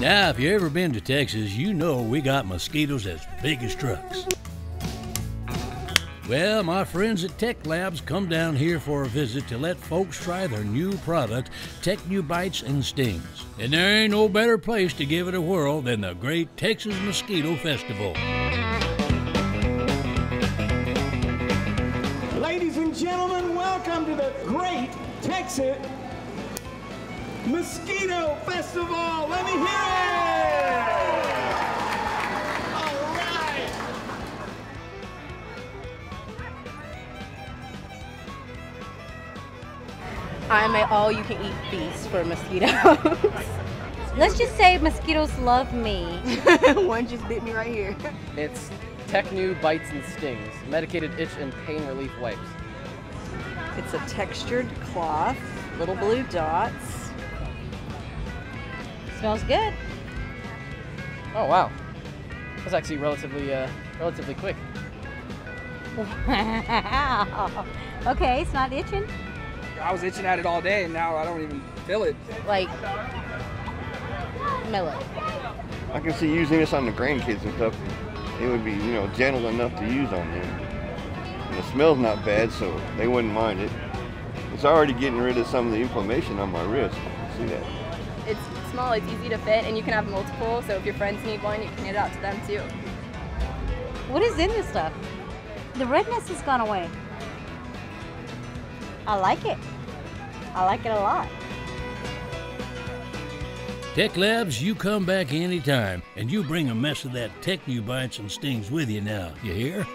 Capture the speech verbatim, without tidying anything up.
Now, if you've ever been to Texas, you know we got mosquitoes as big as trucks. Well, my friends at Tec Labs come down here for a visit to let folks try their new product, Tecnu Bites and Stings. And there ain't no better place to give it a whirl than the Great Texas Mosquito Festival. Ladies and gentlemen, welcome to the Great Texas Mosquito Festival. Let me hear it! All right! I'm an all-you-can-eat feast for mosquitoes. Let's just say mosquitoes love me. One just bit me right here. It's Tecnu Bites and Stings, medicated itch and pain relief wipes. It's a textured cloth, little blue dots. Smells good. Oh wow, that's actually relatively uh, relatively quick. Wow. Okay, it's not itching. I was itching at it all day, and now I don't even feel it. Like, smell it. I can see using this on the grandkids and stuff. It would be, you know, gentle enough to use on them. And the smell's not bad, so they wouldn't mind it. It's already getting rid of some of the inflammation on my wrist. See that? It's small, it's easy to fit, and you can have multiple, so if your friends need one, you can knit it out to them too. What is in this stuff? The redness has gone away. I like it. I like it a lot. Tec Labs, you come back anytime, and you bring a mess of that Tecnu Bites and Stings with you now, you hear?